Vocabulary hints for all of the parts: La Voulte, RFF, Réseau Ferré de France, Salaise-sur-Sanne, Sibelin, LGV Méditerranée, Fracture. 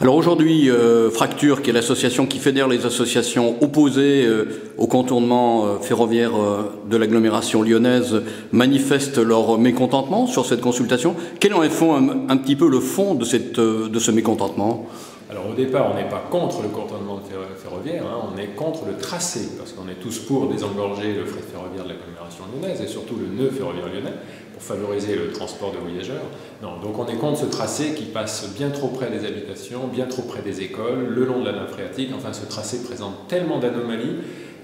Alors aujourd'hui, Fracture, qui est l'association qui fédère les associations opposées au contournement ferroviaire de l'agglomération lyonnaise, manifeste leur mécontentement sur cette consultation. Quel en est un petit peu le fond de, ce mécontentement? Alors au départ, on n'est pas contre le contournement ferroviaire, hein, on est contre le tracé, parce qu'on est tous pour désengorger le fret ferroviaire de l'agglomération lyonnaise, et surtout le nœud ferroviaire lyonnais, pour favoriser le transport de voyageurs. Non, donc on est contre ce tracé qui passe bien trop près des habitations, bien trop près des écoles, le long de la nappe phréatique. Enfin, ce tracé présente tellement d'anomalies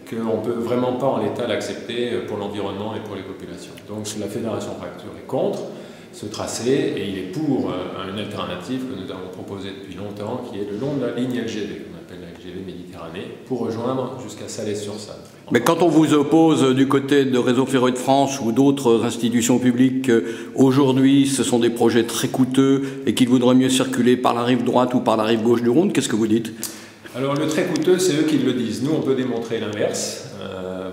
qu'on ne peut vraiment pas en l'état l'accepter pour l'environnement et pour les populations. Donc la Fédération Fracture est contre ce tracé et il est pour une alternative que nous avons proposée depuis longtemps, qui est le long de la ligne LGV, qu'on appelle la LGV Méditerranée, pour rejoindre jusqu'à Salaise-sur-Sanne. Mais quand on vous oppose du côté de Réseau Ferré de France ou d'autres institutions publiques, aujourd'hui ce sont des projets très coûteux et qu'il vaudrait mieux circuler par la rive droite ou par la rive gauche du Rhône, qu'est-ce que vous dites? Alors le très coûteux, c'est eux qui le disent. Nous, on peut démontrer l'inverse,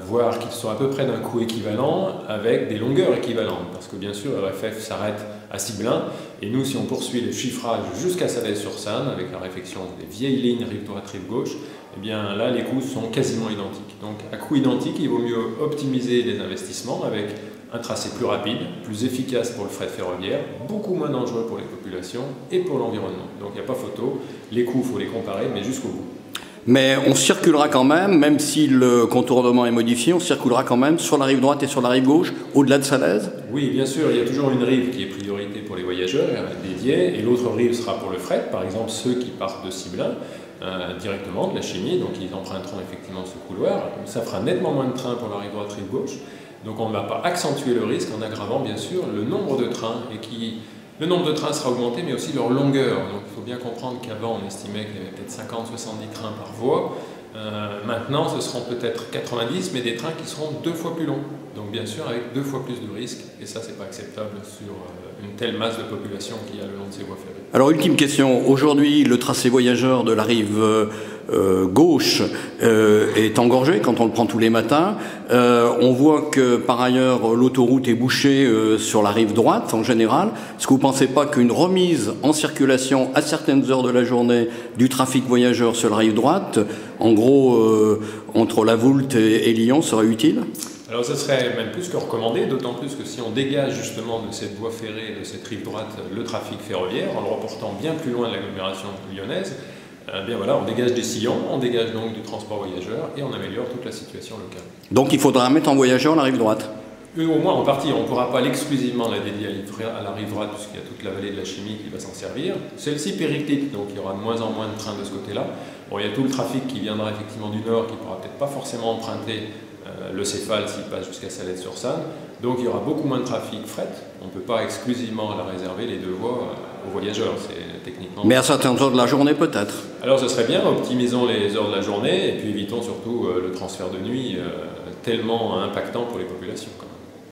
voir qu'ils sont à peu près d'un coût équivalent avec des longueurs équivalentes. Parce que bien sûr, RFF s'arrête à Sibelin. Et nous, si on poursuit les chiffrages jusqu'à Salaise-sur-Sanne, avec la réflexion des vieilles lignes rive droite, rive gauche, eh bien là, les coûts sont quasiment identiques. Donc à coût identique, il vaut mieux optimiser les investissements avec un tracé plus rapide, plus efficace pour le fret ferroviaire, beaucoup moins dangereux pour les populations et pour l'environnement. Donc il n'y a pas photo, les coûts, il faut les comparer, mais jusqu'au bout. Mais on circulera quand même, si le contournement est modifié, on circulera quand même sur la rive droite et sur la rive gauche, au-delà de Salaise? Oui, bien sûr, il y a toujours une rive qui est priorité pour les voyageurs, dédiée, et l'autre rive sera pour le fret, par exemple ceux qui partent de Sibelin, directement de la Chimie, donc ils emprunteront effectivement ce couloir, ça fera nettement moins de trains pour la rive droite, rive gauche, donc on ne va pas accentuer le risque en aggravant bien sûr le nombre de trains, le nombre de trains sera augmenté, mais aussi leur longueur. Donc il faut bien comprendre qu'avant, on estimait qu'il y avait peut-être 50-70 trains par voie. Maintenant, ce seront peut-être 90, mais des trains qui seront 2 fois plus longs. Donc bien sûr, avec 2 fois plus de risques. Et ça, c'est pas acceptable sur une telle masse de population qu'il y a le long de ces voies ferrées. Alors, ultime question. Aujourd'hui, le tracé voyageur de la rive gauche est engorgé quand on le prend tous les matins. On voit que par ailleurs l'autoroute est bouchée sur la rive droite en général. Est-ce que vous ne pensez pas qu'une remise en circulation à certaines heures de la journée du trafic voyageur sur la rive droite, en gros entre La Voulte et Lyon, serait utile? Alors ça serait même plus que recommandé, d'autant plus que si on dégage justement de cette voie ferrée, de cette rive droite, le trafic ferroviaire, en le reportant bien plus loin de l'agglomération lyonnaise, eh bien voilà, on dégage des sillons, on dégage donc du transport voyageur et on améliore toute la situation locale. Donc il faudra mettre en voyageur la rive droite? Oui, au moins en partie. On ne pourra pas l'exclusivement la dédier à la rive droite puisqu'il y a toute la vallée de la Chimie qui va s'en servir. Celle-ci périclite, donc il y aura de moins en moins de trains de ce côté-là. Bon, il y a tout le trafic qui viendra effectivement du nord qui ne pourra peut-être pas forcément emprunter le Céphale s'il passe jusqu'à Salaise-sur-Sanne. Donc il y aura beaucoup moins de trafic fret. On ne peut pas exclusivement la réserver les 2 voies aux voyageurs, c'est techniquement... Mais à certaines heures de la journée peut-être? Alors ce serait bien, optimisons les heures de la journée et puis évitons surtout le transfert de nuit tellement impactant pour les populations quand même.